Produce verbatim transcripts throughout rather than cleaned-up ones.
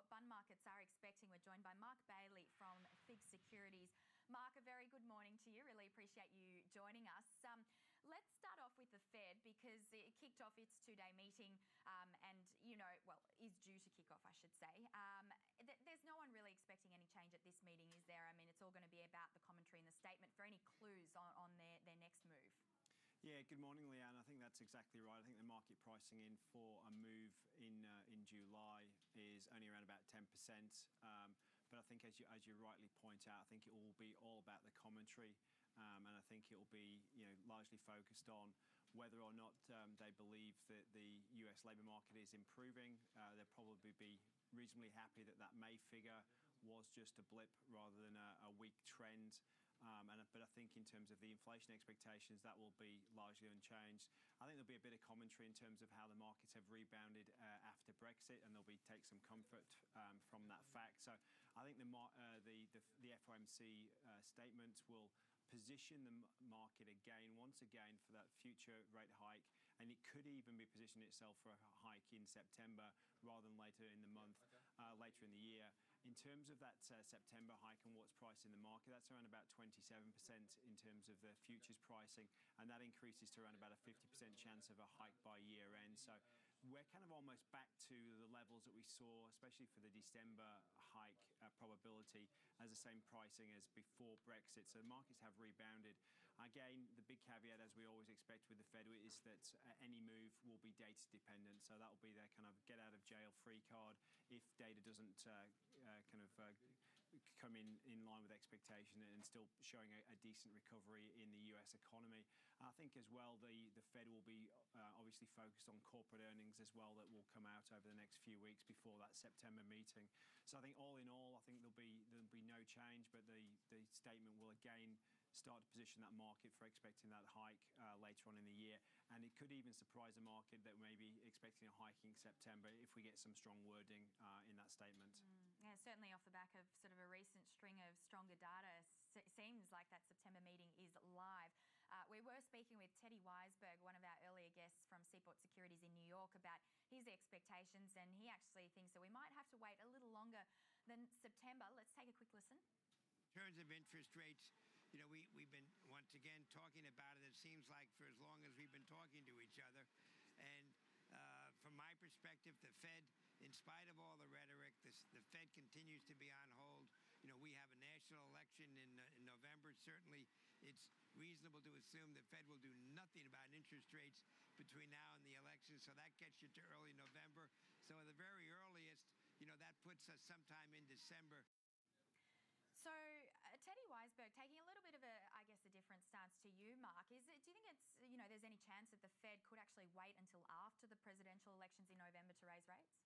what bond markets are expecting. We're joined by Mark Bayley from FIIG Securities. Mark, a very good morning to you. Really appreciate you joining us. Um, let's start off with the Fed, because it kicked off its two-day meeting um, and, you know, well, is due to kick off, I should say. Um, th there's no one really expecting any change at this meeting, is there? I mean, it's all going to be about the commentary and the statement. For any clues on, on their, their next move? Yeah, good morning, Leanne. I think that's exactly right. I think the market pricing in for a move in uh, in July is only around about ten percent. Um, but I think, as you as you rightly point out, I think it will be all about the commentary, um, and I think it will be you know largely focused on whether or not um, they believe that the U S labour market is improving. Uh, they'll probably be reasonably happy that that May figure was just a blip rather than a, a weak trend. Um, and, but I think in terms of the inflation expectations, that will be largely unchanged. I think there'll be a bit of commentary in terms of how the markets have rebounded uh, after Brexit, and they'll be take some comfort um, from that fact. So I think the uh, the, the, the F O M C uh, statements will position the market again, once again, for that future rate hike, and it could even be positioning itself for a hike in September rather than later in the month, uh, later in the year. In terms of that uh, September hike and what's priced in the market, that's around about twenty-seven percent in terms of the futures pricing, and that increases to around about a fifty percent chance of a hike by year end. So we're kind of almost back to the levels that we saw, especially for the December hike uh, probability, as the same pricing as before Brexit. So the markets have rebounded. Again, the big caveat, as we always expect with the Fed, is that uh, any move will be data dependent. So that will be their kind of get out of jail free card if data doesn't uh, uh, kind of uh, come in in line with expectation and still showing a, a decent recovery in the U S economy. I think as well the, the Fed will be uh, obviously focused on corporate earnings as well that will come out over the next few weeks before that September meeting. So I think all in all, I think there'll be there'll be no change, but the the statement will again start to position that market for expecting that hike uh, later on in the year, and it could even surprise the market that may be expecting a hike in September if we get some strong wording uh, in that statement. Mm. Yeah, certainly off the back of sort of a recent string of stronger data, it seems like that September meeting is live. Uh, we were speaking with Teddy Weisberg, one of our earlier guests from Seaport Securities in New York, about his expectations, and he actually thinks that we might have to wait a little longer than September. Let's take a quick listen. In terms of interest rates, you know, we, we've been, once again, talking about it, it seems like, for as long as we've been talking to each other. And uh, from my perspective, the Fed, in spite of all the rhetoric, this, the Fed continues to be on hold. You know, we have a national election in, uh, in November. Certainly, it's reasonable to assume the Fed will do nothing about interest rates between now and the election. So that gets you to early November. So at the very earliest, you know, that puts us sometime in December. So uh, Teddy Weisberg, taking a little bit of a, I guess, a different stance to you, Mark, is it, do you think it's, you know, there's any chance that the Fed could actually wait until after the presidential elections in November to raise rates?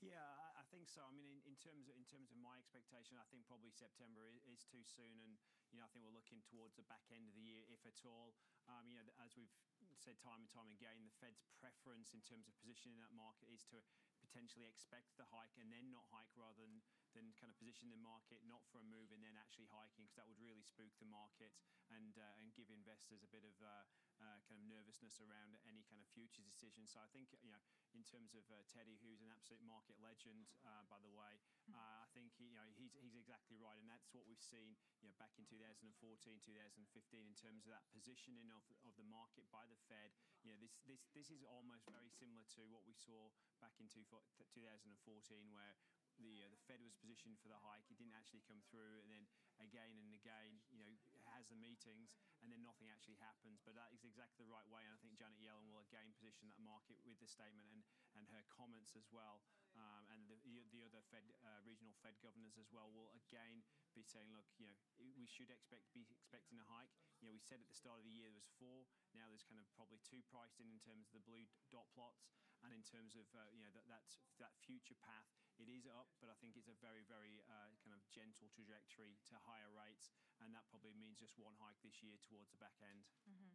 Yeah, I think so. I mean, in, in terms of in terms of my expectation, I think probably September is, is too soon, and you know, I think we're looking towards the back end of the year, if at all. Um, you know, as we've said time and time again, the Fed's preference in terms of positioning that market is to potentially expect the hike and then not hike, rather than than kind of position the market not for a move and then actually hiking, because that would really spook the market and uh, and give investors a bit of uh, uh, kind of nervousness around any kind of futures decision. So I think you know, in terms of uh, Teddy, who's an absolute market legend, uh, by the way, uh, I think he, you know he's, he's exactly right, and that's what we've seen you know back in two thousand fourteen, two thousand fifteen, in terms of that positioning of of the market by the Fed. You know, this this this is almost very similar to what we saw back in two thousand fourteen, where The, uh, the Fed was positioned for the hike. It didn't actually come through, and then again and again, you know, has the meetings, and then nothing actually happens. But that is exactly the right way, and I think Janet Yellen will again position that market with the statement and, and her comments as well, um, and the, the other Fed, uh, regional Fed governors as well will again be saying, look, you know, we should expect be expecting a hike. You know, we said at the start of the year there was four. Now there's kind of probably two priced in in terms of the blue dot plots, and in terms of uh, you know that that's, that future path, it is up. But I think it's a very, very uh, kind of gentle trajectory to higher rates, and that probably means just one hike this year towards the back end. Mm-hmm.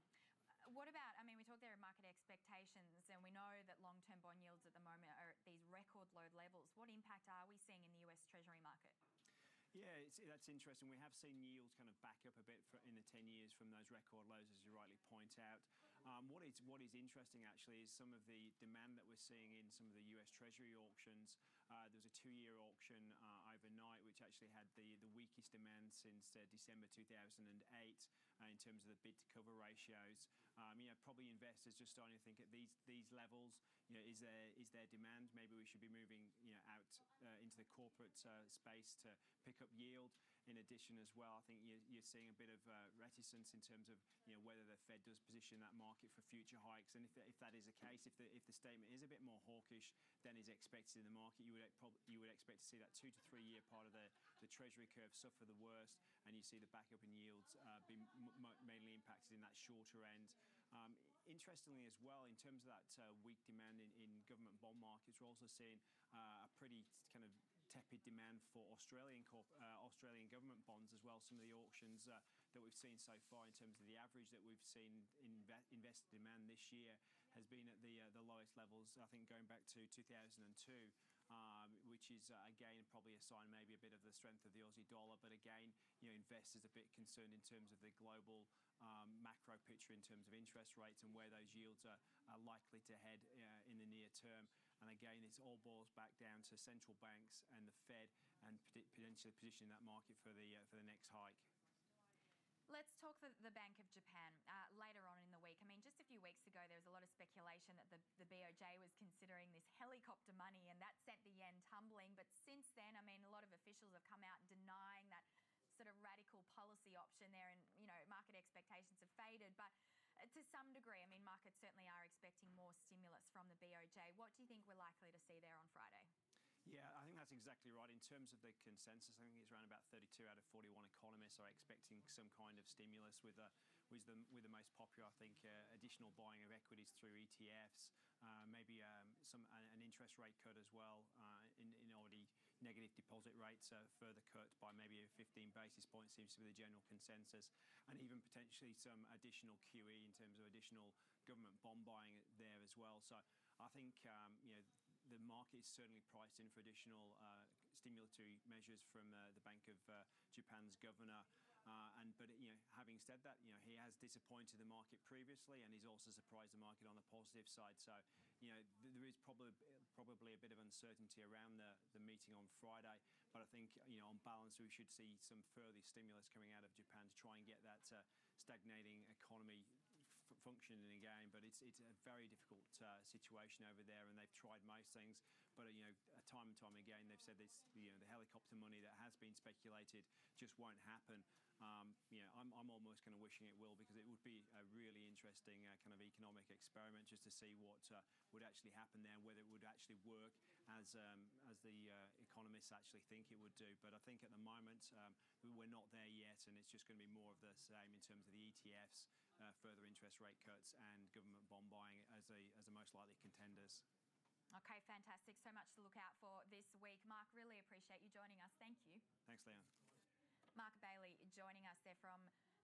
What about, I mean, we talked there of market expectations, and we know that long-term bond yields at the moment are at these record low levels. What impact are we seeing in the U S Treasury market? Yeah, it's, that's interesting. We have seen yields kind of back up a bit for, in the ten years from those record lows, as you rightly point out. Um, what is what is interesting, actually, is some of the demand that we're seeing in some of the U S Treasury auctions. Uh, there was a two-year auction uh, overnight, which actually had the, the weakest demand since uh, December two thousand eight uh, in terms of the bid-to-cover ratios. Um, you know, probably investors just starting to think at these these levels, you know, is there is there demand? Maybe we should be moving, you know, out uh, into the corporate uh, space to pick up yield. In addition, as well, I think you're, you're seeing a bit of uh, reticence in terms of, you know, whether the Fed does position that market for future hikes. And if, if that is the case, if the if the statement is a bit more hawkish than is expected in the market, you would probably you would expect to see that two to three year part of the the Treasury curve suffer the worst, and you see the backup in yields uh, be m mainly impacted in that shorter end. Um, interestingly, as well, in terms of that uh, weak demand in, in government bond markets, we're also seeing uh, a pretty kind of tepid demand for Australian corp uh, Australian government bonds as well. Some of the auctions uh, that we've seen so far, in terms of the average that we've seen in investor demand this year, has been at the uh, the lowest levels, I think, going back to two thousand two. Um, which is, uh, again, probably a sign maybe a bit of the strength of the Aussie dollar. But again, you know, investors are a bit concerned in terms of the global um, macro picture in terms of interest rates and where those yields are, are likely to head uh, in the near term. And again, this all boils back down to central banks and the Fed and potentially positioning that market for the, uh, for the next hike. Let's talk the, the Bank of Japan uh, later on in the week. I mean, just a few weeks ago, there was a lot of speculation that the, the B O J was considering this helicopter money, and that sent the yen tumbling. But since then, I mean, a lot of officials have come out denying that sort of radical policy option there, and, you know, market expectations have faded. But to some degree, I mean, markets certainly are expecting more stimulus from the B O J. What do you think we're likely to see there on Friday? Yeah, I think that's exactly right. In terms of the consensus, I think it's around about thirty-two out of forty-one economists are expecting some kind of stimulus, with a, with the with the most popular, I think, uh, additional buying of equities through E T Fs, uh, maybe um, some an interest rate cut as well, uh, in, in already negative deposit rates uh, further cut by maybe fifteen basis points seems to be the general consensus, and even potentially some additional Q E in terms of additional government bond buying there as well. So I think um, you know, the market is certainly priced in for additional uh, stimulatory measures from uh, the Bank of uh, Japan's governor. Uh, and but you know, having said that, you know, he has disappointed the market previously, and he's also surprised the market on the positive side. So, you know, th there is probably probably a bit of uncertainty around the the meeting on Friday. But I think, you know, on balance, we should see some further stimulus coming out of Japan to try and get that uh, stagnating economy f functioning again. But it's it's a very difficult uh, situation over there, and they've tried most things. But uh, you know, time and time again, they've said this, you know, the helicopter money that has been speculated just won't happen. Um, you know, I'm, I'm almost kind of wishing it will, because it would be a really interesting uh, kind of economic experiment just to see what uh, would actually happen there, and whether it would actually work as um, as the uh, economists actually think it would do. But I think at the moment um, we're not there yet, and it's just going to be more of the same in terms of the E T Fs, uh, further interest rate cuts, and government bond buying as the as the most likely contenders. Okay, fantastic. So much to look out for this week. Mark, really appreciate you joining us. Thank you. Thanks, Leon. Mark Bayley joining us there from